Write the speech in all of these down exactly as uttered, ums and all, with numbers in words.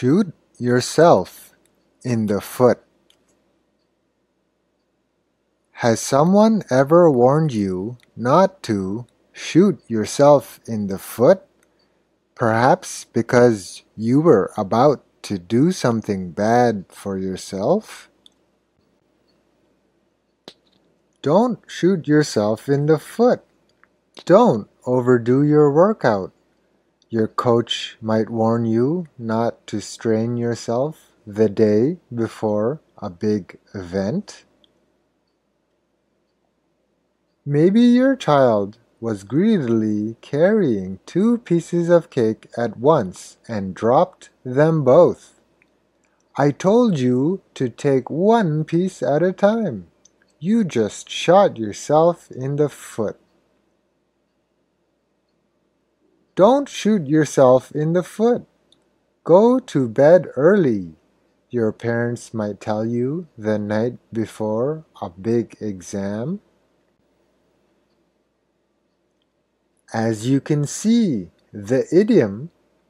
shoot yourself in the foot. Has someone ever warned you not to shoot yourself in the foot? Perhaps because you were about to do something bad for yourself? Don't shoot yourself in the foot. Don't overdo your workout. Your coach might warn you not to strain yourself the day before a big event. Maybe your child was greedily carrying two pieces of cake at once and dropped them both. I told you to take one piece at a time. You just shot yourself in the foot. Don't shoot yourself in the foot. Go to bed early, your parents might tell you the night before a big exam. As you can see, the idiom,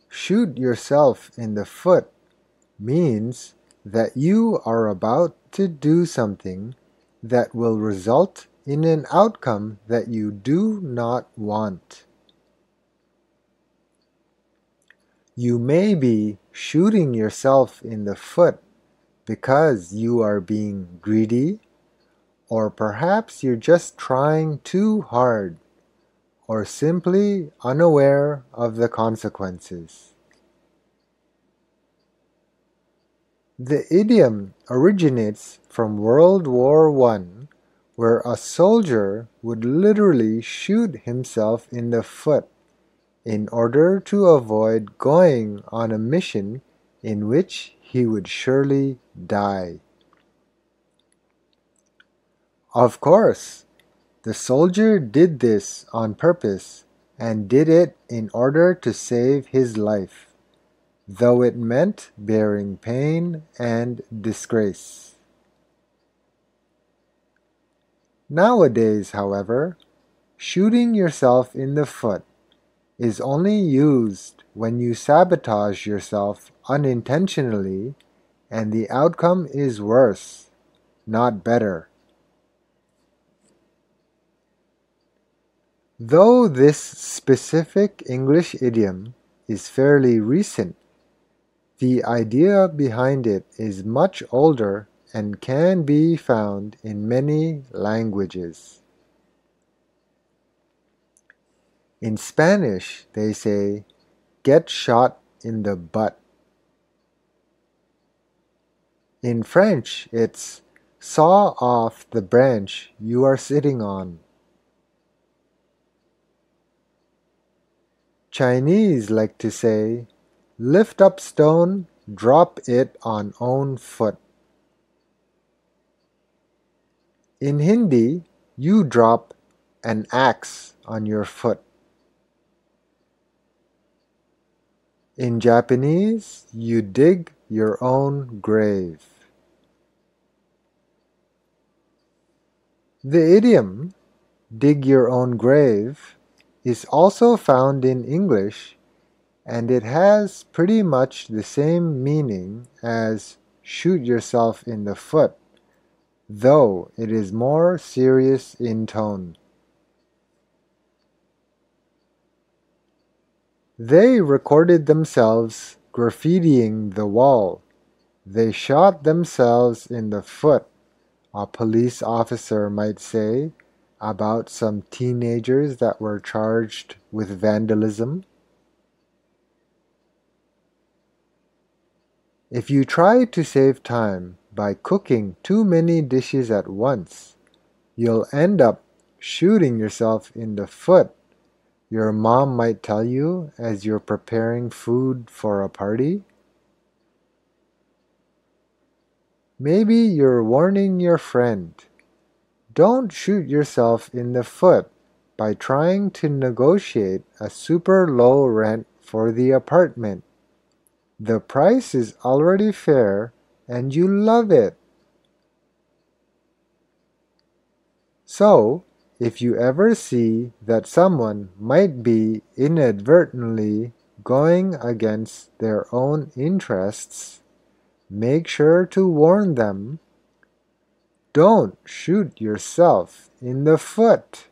shoot yourself in the foot, means that you are about to do something that will result in an outcome that you do not want. You may be shooting yourself in the foot because you are being greedy, or perhaps you're just trying too hard, or simply unaware of the consequences. The idiom originates from World War One, where a soldier would literally shoot himself in the foot in order to avoid going on a mission in which he would surely die. Of course, the soldier did this on purpose and did it in order to save his life, though it meant bearing pain and disgrace. Nowadays, however, shooting yourself in the foot is only used when you sabotage yourself unintentionally and the outcome is worse, not better. Though this specific English idiom is fairly recent, the idea behind it is much older and can be found in many languages. In Spanish, they say, get shot in the butt. In French, it's saw off the branch you are sitting on. Chinese like to say, lift up stone, drop it on own foot. In Hindi, you drop an axe on your foot. In Japanese, you dig your own grave. The idiom, dig your own grave, is also found in English, and it has pretty much the same meaning as shoot yourself in the foot, though it is more serious in tone. They recorded themselves graffitiing the wall. They shot themselves in the foot, a police officer might say, about some teenagers that were charged with vandalism. If you try to save time by cooking too many dishes at once, you'll end up shooting yourself in the foot, your mom might tell you as you're preparing food for a party. Maybe you're warning your friend, don't shoot yourself in the foot by trying to negotiate a super low rent for the apartment. The price is already fair and you love it. So, if you ever see that someone might be inadvertently going against their own interests, make sure to warn them. Don't shoot yourself in the foot.